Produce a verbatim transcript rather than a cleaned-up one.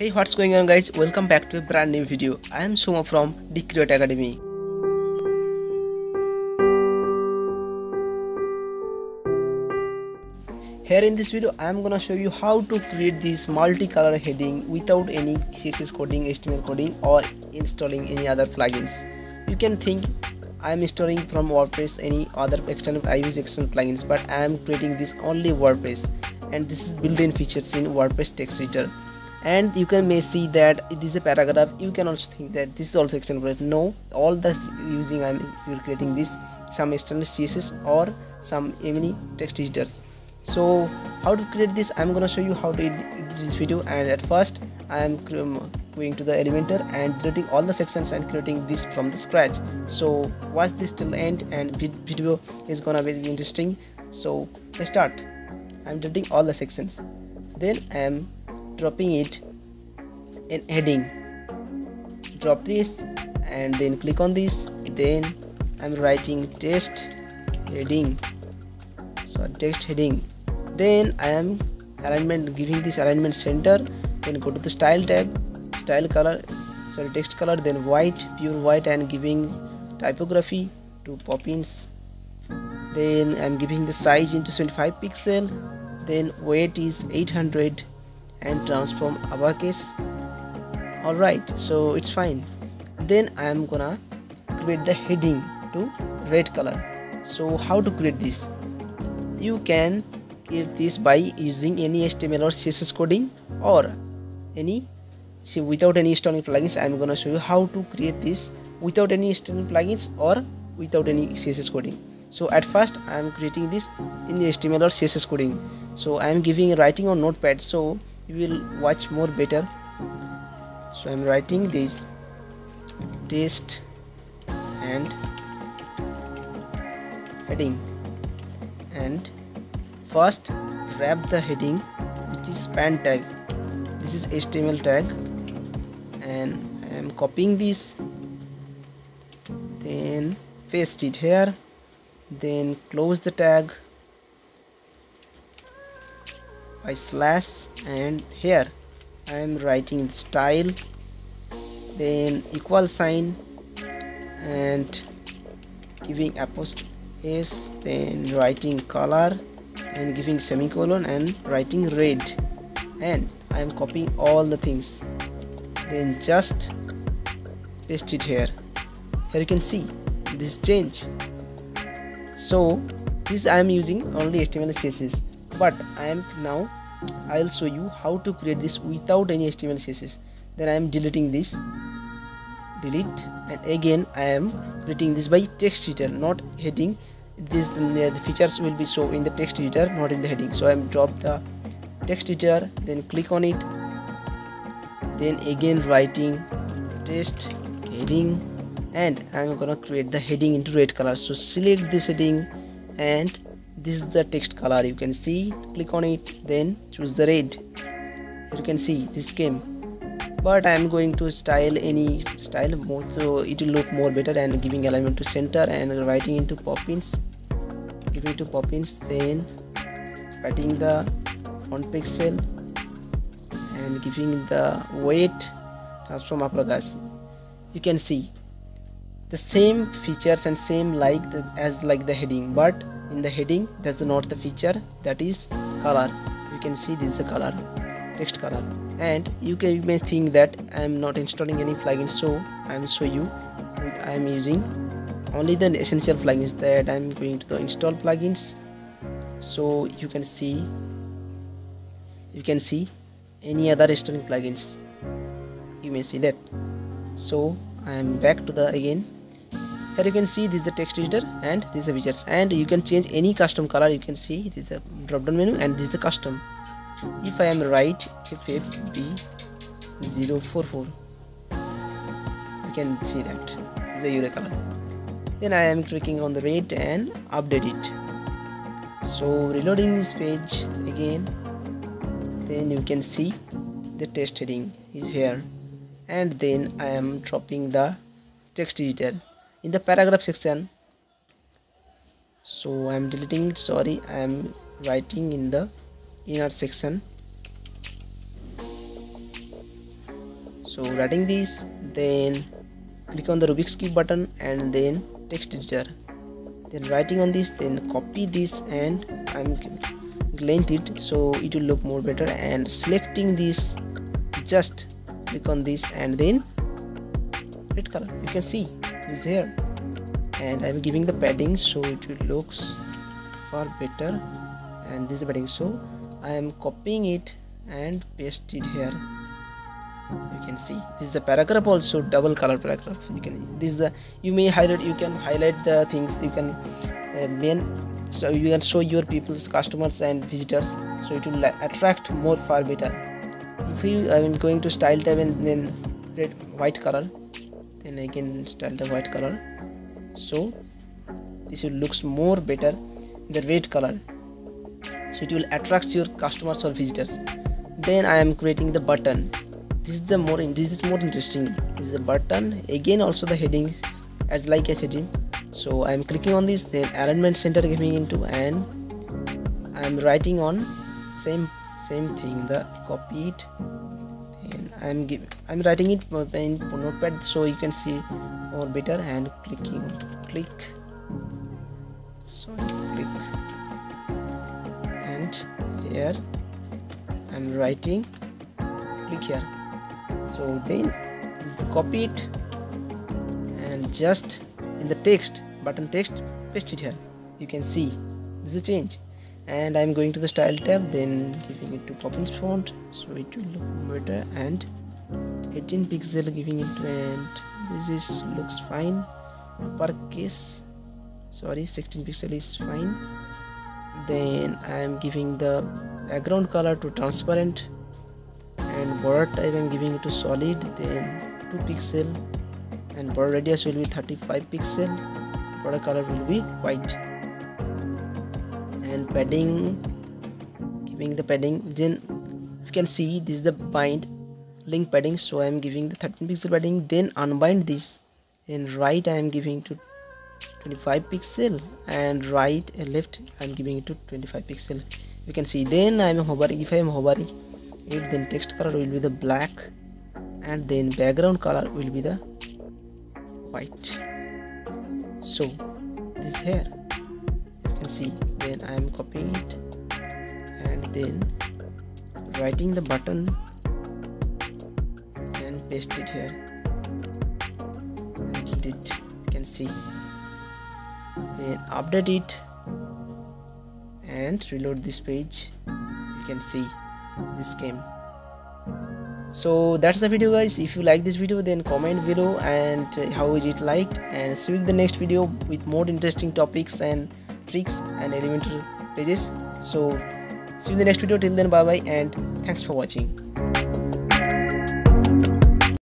Hey, what's going on guys, welcome back to a brand new video. I am Suma from DCreato Academy. Here in this video, I am gonna show you how to create this multi-color heading without any C S S coding, H T M L coding or installing any other plugins. You can think I am installing from WordPress any other external, I use external plugins, but I am creating this only WordPress, and this is built-in features in WordPress text editor. And you can may see that it is a paragraph. You can also think that this is also external. No, all the using I am creating this some external C S S or some many text editors. So how to create this, I am gonna show you how to edit this video. And at first I am going to the Elementor and deleting all the sections and creating this from the scratch. So watch this till the end, and video is gonna be very interesting. So let's start. I am deleting all the sections, then I am dropping it in heading, drop this and then click on this, then I'm writing text heading, so text heading, then I am alignment, giving this alignment center, then go to the style tab, style color, sorry text color, then white, pure white, and giving typography to Poppins, then I'm giving the size into twenty-five pixel, then weight is eight hundred and transform uppercase. Alright, so it's fine. Then I am gonna create the heading to red color. So how to create this? You can create this by using any H T M L or C S S coding or any see without any installing plugins. I am gonna show you how to create this without any H T M L plugins or without any C S S coding. So at first I am creating this in H T M L or C S S coding. So I am giving writing on notepad. So you will watch more better. So I'm writing this text and heading, and first wrap the heading with this span tag. This is H T M L tag, and I'm copying this, then paste it here, then close the tag by slash, and here I am writing style, then equal sign, and giving apostrophe s, then writing color and giving semicolon and writing red, and I am copying all the things, then just paste it here. Here you can see this change. So this I am using only H T M L and C S S, but I am now I'll show you how to create this without any H T M L C S S. Then I am deleting this, delete, and again I am creating this by text editor, not heading. This the, the features will be shown in the text editor, not in the heading. So I am drop the text editor, then click on it, then again writing text heading, and I am gonna create the heading into red color. So select this heading, and this is the text color, you can see, click on it, then choose the red. You can see this came, but I am going to style any style more so it will look more better, and giving alignment to center and writing into Poppins, giving to Poppins, then writing the font pixel and giving the weight transform uppercase. You can see the same features and same like the, as like the heading, but in the heading that's not the feature, that is color. You can see this is the color, text color, and you can you may think that I am not installing any plugins, so I am show you I am using only the essential plugins. That I am going to the install plugins, so you can see you can see any other installing plugins, you may see that. So I am back to the again. Here you can see this is the text editor and these are features, and you can change any custom color. You can see this is a drop down menu, and this is the custom. If I am right F F B zero four four, you can see that this is the yellow color. Then I am clicking on the red and update it. So reloading this page again, then you can see the text heading is here, and then I am dropping the text editor in the paragraph section. So I am deleting it, sorry, I am writing in the inner section, So writing this, then click on the Rubik's Cube button and then text editor, then writing on this, then copy this and I'm length it so it will look more better, and selecting this, just click on this and then red color, you can see this here, and I'm giving the padding so it will looks far better, and this is padding, so I am copying it and paste it here. You can see this is a paragraph, also double color paragraph. You can this is the you may highlight, you can highlight the things, you can uh, main so you can show your people's customers and visitors, so it will attract more far better. If you I am going to style tab and then red white color, then again style the white color, so this will looks more better in the red color, so it will attract your customers or visitors. Then I am creating the button. This is the more in this is more interesting. This is a button, again also the heading as like a heading. So I am clicking on this, then alignment center giving into, and I am writing on same same thing, the copy it. Then I am give I'm writing it in notepad so you can see more better, and clicking click so click and here I'm writing click here. So then this is the copy it and just in the text button text paste it here. You can see this is a change, and I'm going to the style tab, then giving it to Poppins font so it will look better, and eighteen pixel giving it, and this is looks fine. Uppercase sorry sixteen pixel is fine. Then I'm giving the background color to transparent, and border type I'm giving it to solid, then two pixel, and border radius will be thirty-five pixel, border color will be white, and padding giving the padding, then you can see this is the bind link padding, so I'm giving the thirteen pixel padding. Then unbind this, and right I'm giving to twenty-five pixel, and right and left I'm giving it to twenty-five pixel, you can see. Then I'm hovering, if I'm hovering it, then text color will be the black, and then background color will be the white. So this here you can see. Then I am copying it and then writing the button and paste it here and delete it, you can see. Then update it and reload this page, you can see this game. So that's the video guys. If you like this video, then comment below and uh, how is it liked, and see you in the next video with more interesting topics and tricks and Elementor pages. So see you in the next video. Till then, bye bye and thanks for watching.